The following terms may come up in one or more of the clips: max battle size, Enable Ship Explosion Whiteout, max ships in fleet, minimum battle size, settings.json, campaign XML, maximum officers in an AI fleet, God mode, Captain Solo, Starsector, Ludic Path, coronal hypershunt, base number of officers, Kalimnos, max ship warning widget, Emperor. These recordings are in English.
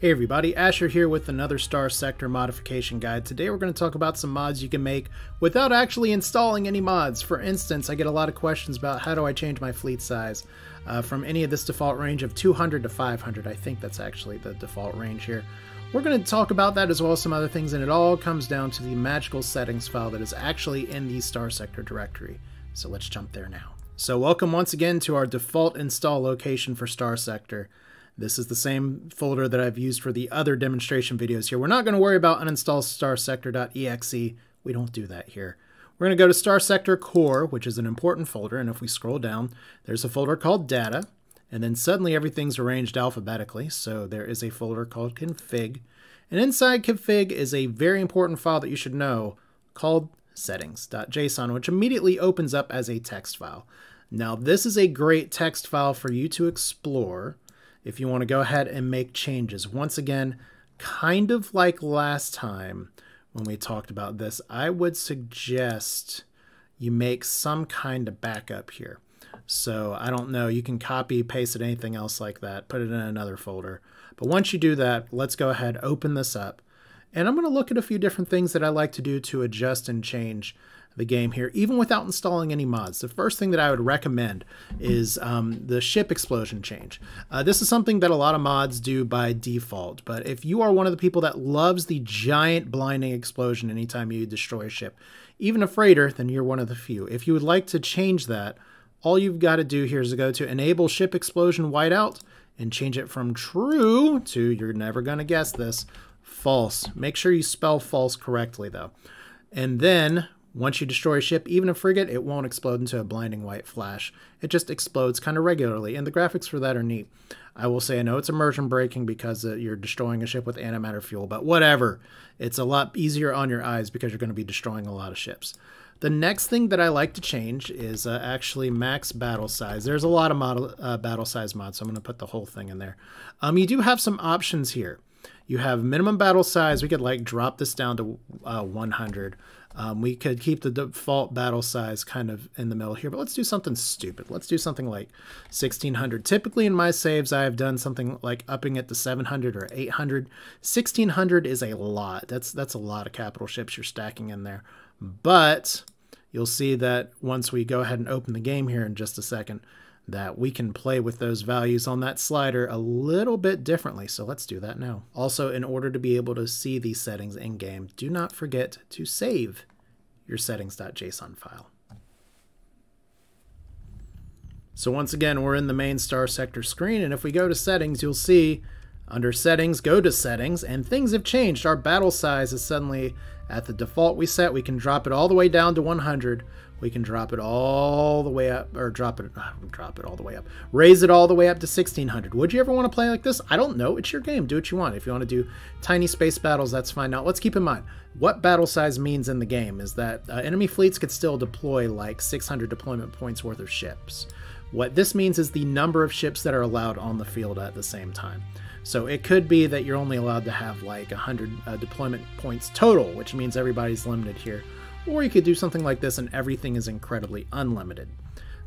Hey everybody, Asher here with another Starsector modification guide. Today we're going to talk about some mods you can make without actually installing any mods. For instance, I get a lot of questions about how do I change my fleet size from any of this default range of 200 to 500. I think that's actually the default range here. We're going to talk about that as well as some other things, and it all comes down to the magical settings file that is actually in the Starsector directory. So let's jump there now. So welcome once again to our default install location for Starsector. This is the same folder that I've used for the other demonstration videos here. We're not going to worry about uninstall starsector.exe. We don't do that here. We're going to go to Starsector Core, which is an important folder. And if we scroll down, there's a folder called Data. And then suddenly everything's arranged alphabetically. So there is a folder called Config. And inside Config is a very important file that you should know called settings.json, which immediately opens up as a text file. Now, this is a great text file for you to explore if you want to go ahead and make changes. Once again, kind of like last time when we talked about this, I would suggest you make some kind of backup here. So I don't know, you can copy, paste it, anything else like that, put it in another folder. But once you do that, let's go ahead, open this up. And I'm going to look at a few different things that I like to do to adjust and change the game here, even without installing any mods. The first thing that I would recommend is the ship explosion change. This is something that a lot of mods do by default, but if you are one of the people that loves the giant blinding explosion anytime you destroy a ship, even a freighter, then you're one of the few. If you would like to change that, all you've got to do here is go to Enable Ship Explosion Whiteout and change it from true to, you're never going to guess this, false. Make sure you spell false correctly though. And then once you destroy a ship, even a frigate, it won't explode into a blinding white flash. It just explodes kind of regularly, and the graphics for that are neat. I will say, I know it's immersion breaking because you're destroying a ship with antimatter fuel, but whatever. It's a lot easier on your eyes because you're going to be destroying a lot of ships. The next thing that I like to change is actually max battle size. There's a lot of battle size mods, so I'm going to put the whole thing in there. You do have some options here. You have minimum battle size. We could like drop this down to 100. We could keep the default battle size kind of in the middle here, but let's do something stupid. Let's do something like 1600. Typically in my saves, I've done something like upping it to 700 or 800. 1600 is a lot. That's a lot of capital ships you're stacking in there. But you'll see that once we go ahead and open the game here in just a second, that we can play with those values on that slider a little bit differently. So let's do that now. Also, in order to be able to see these settings in game, do not forget to save your settings.json file. So once again, we're in the main Starsector screen, and if we go to settings, you'll see under settings, go to settings, and things have changed. Our battle size is suddenly at the default we set. We can drop it all the way down to 100. We can drop it all the way up, or drop it all the way up. Raise it all the way up to 1600. Would you ever want to play like this? I don't know. It's your game. Do what you want. If you want to do tiny space battles, that's fine. Now, let's keep in mind what battle size means in the game is that enemy fleets could still deploy like 600 deployment points worth of ships. What this means is the number of ships that are allowed on the field at the same time. So it could be that you're only allowed to have like 100 deployment points total, which means everybody's limited here. Or you could do something like this and everything is incredibly unlimited.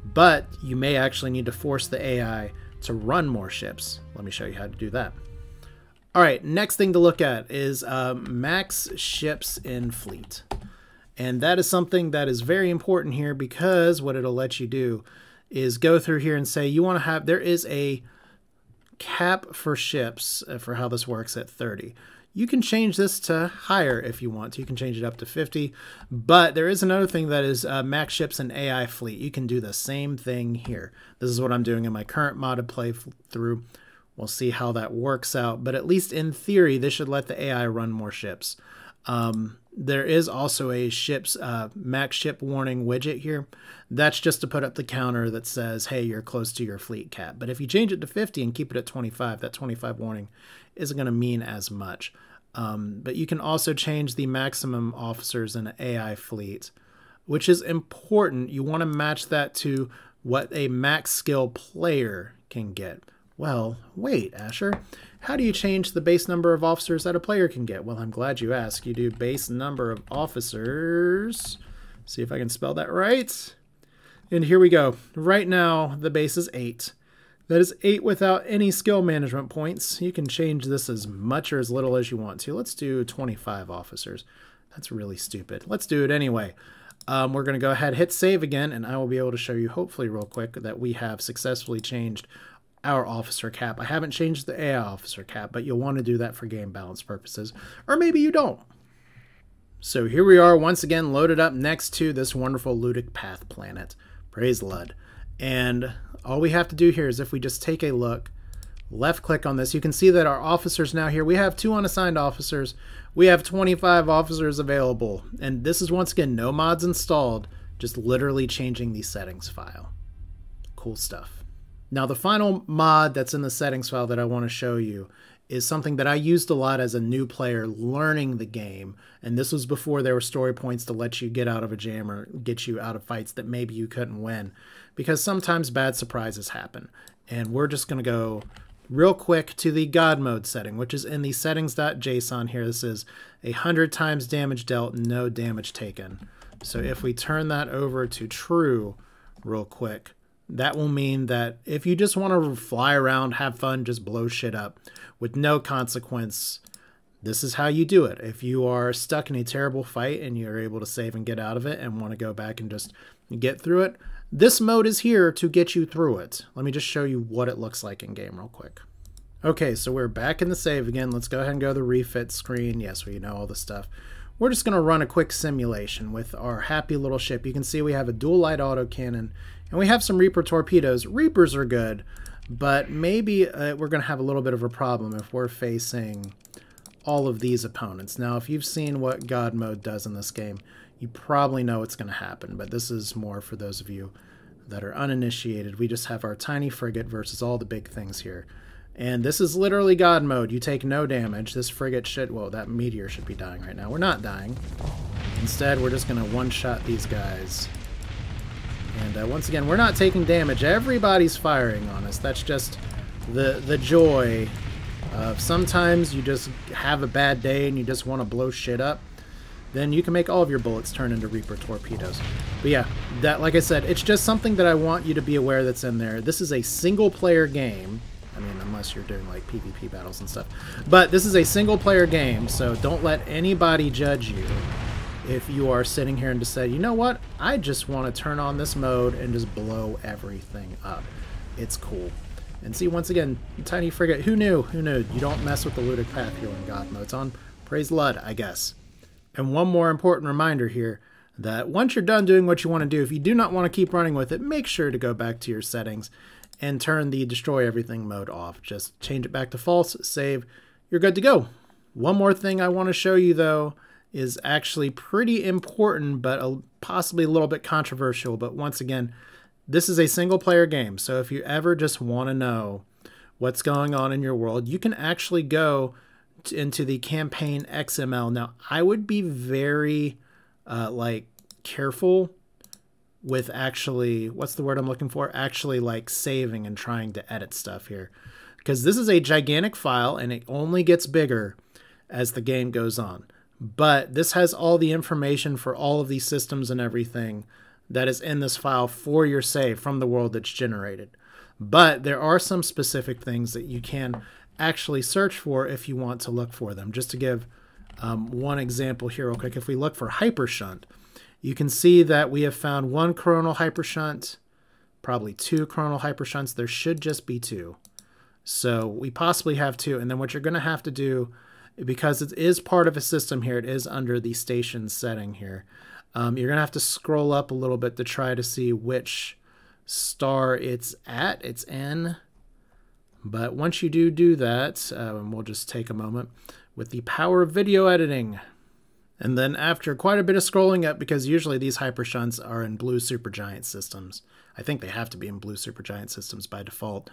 But you may actually need to force the AI to run more ships. Let me show you how to do that. All right, next thing to look at is max ships in fleet. And that is something that is very important here because what it'll let you do is go through here and say you want to have, there is a cap for ships for how this works at 30. You can change this to higher if you want to. You can change it up to 50, but there is another thing that is max ships in AI fleet. You can do the same thing here. This is what I'm doing in my current modded playthrough. We'll see how that works out, but at least in theory, this should let the AI run more ships. There is also a ship's max ship warning widget here. That's just to put up the counter that says, hey, you're close to your fleet cap. But if you change it to 50 and keep it at 25, that 25 warning isn't going to mean as much. But you can also change the maximum officers in an AI fleet, which is important. You want to match that to what a max skill player can get. Well, wait, Asher, how do you change the base number of officers that a player can get? Well, I'm glad you asked. You do base number of officers. See if I can spell that right. And here we go. Right now, the base is 8. That is 8 without any skill management points. You can change this as much or as little as you want to. Let's do 25 officers. That's really stupid. Let's do it anyway. We're going to go ahead, hit save again, and I will be able to show you, hopefully real quick, that we have successfully changed our officer cap. I haven't changed the AI officer cap, but you'll want to do that for game balance purposes, or maybe you don't. So here we are once again loaded up next to this wonderful Ludic Path planet. Praise Lud. And all we have to do here is if we just take a look, left click on this, you can see that our officers now here, we have 2 unassigned officers. We have 25 officers available. And this is once again, no mods installed, just literally changing the settings file. Cool stuff. Now the final mod that's in the settings file that I want to show you is something that I used a lot as a new player learning the game. And this was before there were story points to let you get out of a jam or get you out of fights that maybe you couldn't win, because sometimes bad surprises happen. And we're just going to go real quick to the God mode setting, which is in the settings.json here. This is 100 times damage dealt, no damage taken. So if we turn that over to true real quick, that will mean that if you just want to fly around, have fun, just blow shit up with no consequence, this is how you do it. If you are stuck in a terrible fight and you're able to save and get out of it and want to go back and just get through it, this mode is here to get you through it. Let me just show you what it looks like in game real quick. Okay, so we're back in the save again. Let's go ahead and go to the refit screen. Yes, we know all this stuff. We're just going to run a quick simulation with our happy little ship. You can see we have a dual light autocannon, and we have some Reaper torpedoes. Reapers are good, but maybe we're going to have a little bit of a problem if we're facing all of these opponents. Now, if you've seen what God mode does in this game, you probably know what's going to happen, but this is more for those of you that are uninitiated. We just have our tiny frigate versus all the big things here. And this is literally God mode. You take no damage. This frigate should... Whoa, that meteor should be dying right now. We're not dying. Instead, we're just going to one-shot these guys. And once again, we're not taking damage. Everybody's firing on us. That's just the joy of sometimes you just have a bad day and you just want to blow shit up. Then you can make all of your bullets turn into Reaper torpedoes. But yeah, that, like I said, it's just something that I want you to be aware that's in there. This is a single-player game. I mean, unless you're doing like PvP battles and stuff. But this is a single player game, so don't let anybody judge you if you are sitting here and just say, you know what, I just want to turn on this mode and just blow everything up. It's cool. And see, once again, tiny frigate, who knew? You don't mess with the Ludic Path here in God mode. It's on Praise Lud, I guess. And one more important reminder here, that once you're done doing what you want to do, if you do not want to keep running with it, make sure to go back to your settings and turn the destroy everything mode off. Just change it back to false, save, you're good to go. One more thing I want to show you though is actually pretty important, but possibly a little bit controversial. But once again, this is a single player game. So if you ever just want to know what's going on in your world, you can actually go into the campaign XML. Now I would be very careful with actually, what's the word I'm looking for? Actually like saving and trying to edit stuff here, because this is a gigantic file and it only gets bigger as the game goes on. But this has all the information for all of these systems and everything that is in this file for your save from the world that's generated. But there are some specific things that you can actually search for if you want to look for them. Just to give one example here real quick, if we look for hypershunt, you can see that we have found 1 coronal hypershunt, probably 2 coronal hypershunts. There should just be 2. So we possibly have 2. And then what you're going to have to do, because it is part of a system here, it is under the station setting here. You're going to have to scroll up a little bit to try to see which star it's at. It's N. But once you do that, and we'll just take a moment with the power of video editing. And then after quite a bit of scrolling up, because usually these hypershunts are in blue supergiant systems. I think they have to be in blue supergiant systems by default.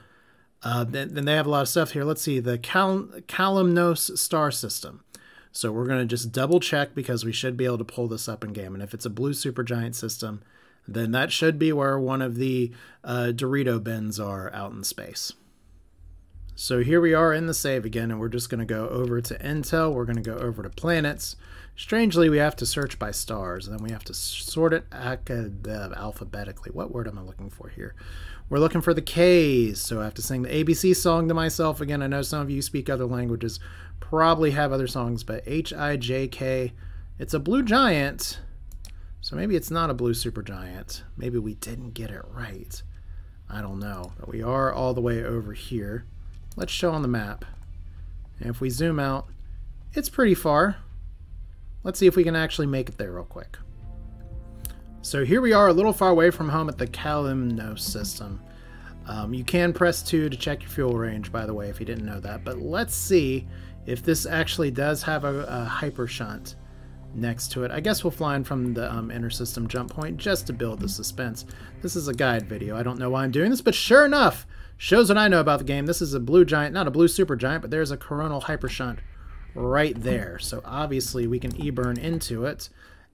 Then they have a lot of stuff here. Let's see, the Kalimnos star system. So we're going to just double check, because we should be able to pull this up in game. And if it's a blue supergiant system, then that should be where one of the Dorito bins are out in space. So here we are in the save again, and we're just going to go over to Intel. We're going to go over to planets. Strangely, we have to search by stars, and then we have to sort it alphabetically. What word am I looking for here? We're looking for the K's, so I have to sing the ABC song to myself again. I know some of you speak other languages, probably have other songs, but H-I-J-K. It's a blue giant, so maybe it's not a blue supergiant. Maybe we didn't get it right. I don't know, but we are all the way over here. Let's show on the map. And if we zoom out, it's pretty far. Let's see if we can actually make it there real quick. So here we are a little far away from home at the Kalimnos system. You can press 2 to check your fuel range, by the way, if you didn't know that. But let's see if this actually does have a hypershunt next to it. I guess we'll fly in from the inner system jump point just to build the suspense. This is a guide video. I don't know why I'm doing this, but sure enough, shows what I know about the game. This is a blue giant, not a blue super giant, but there's a coronal hypershunt right there. So obviously we can e-burn into it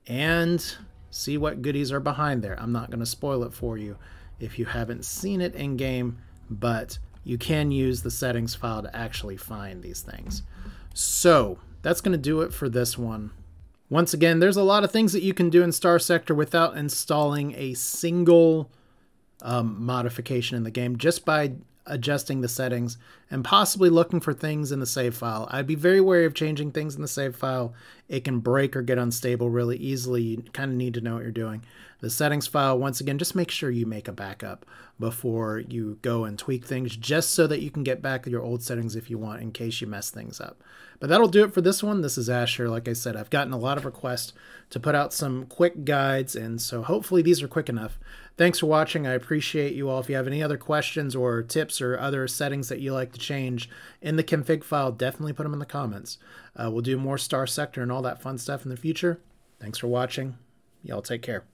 and see what goodies are behind there. I'm not going to spoil it for you if you haven't seen it in game, but you can use the settings file to actually find these things. So that's going to do it for this one. Once again, there's a lot of things that you can do in Starsector without installing a single modification in the game, just by adjusting the settings and possibly looking for things in the save file. I'd be very wary of changing things in the save file. It can break or get unstable really easily. You kind of need to know what you're doing. The settings file, once again, just make sure you make a backup before you go and tweak things, just so that you can get back to your old settings if you want, in case you mess things up. But that'll do it for this one. This is Ash here. Like I said, I've gotten a lot of requests to put out some quick guides, and so hopefully these are quick enough. Thanks for watching. I appreciate you all. If you have any other questions or tips or other settings that you like to change in the config file, definitely put them in the comments. We'll do more Starsector and all that fun stuff in the future. Thanks for watching. Y'all take care.